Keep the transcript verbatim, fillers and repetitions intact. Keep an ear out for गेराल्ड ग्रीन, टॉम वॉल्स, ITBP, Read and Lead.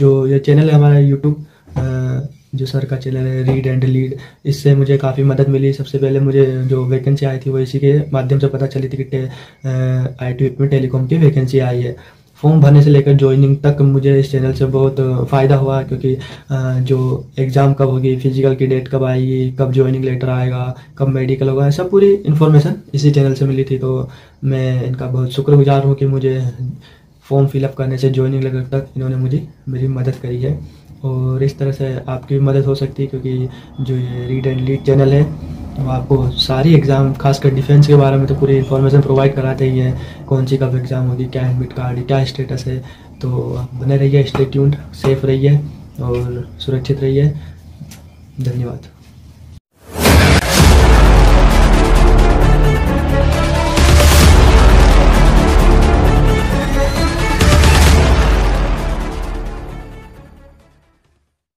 जो ये चैनल है हमारा यूट्यूब, जो सर का चैनल है रीड एंड लीड, इससे मुझे काफ़ी मदद मिली। सबसे पहले मुझे जो वैकेंसी आई थी वो इसी के माध्यम से पता चली थी कि आई टी बी पी में टेलीकॉम की वैकेंसी आई है। फॉर्म भरने से लेकर ज्वाइनिंग तक मुझे इस चैनल से बहुत फ़ायदा हुआ, क्योंकि जो एग्ज़ाम कब होगी, फिजिकल की डेट कब आएगी, कब ज्वाइनिंग लेटर आएगा, कब मेडिकल होगा, सब पूरी इन्फॉर्मेशन इसी चैनल से मिली थी। तो मैं इनका बहुत शुक्रगुजार हूँ कि मुझे फॉर्म फिलअप करने से ज्वाइनिंग लेटर तक इन्होंने मुझे मेरी मदद करी है। और इस तरह से आपकी भी मदद हो सकती है, क्योंकि जो ये रीड एंड लीड चैनल है वो आपको सारी एग्ज़ाम, खासकर डिफेंस के बारे में तो पूरी इन्फॉर्मेशन प्रोवाइड कराते ही हैं। कौन सी कब एग्ज़ाम होगी, क्या एडमिट कार्ड है, क्या स्टेटस है। तो बने रहिए, स्टे ट्यून्ड, सेफ रहिए और सुरक्षित रहिए। धन्यवाद।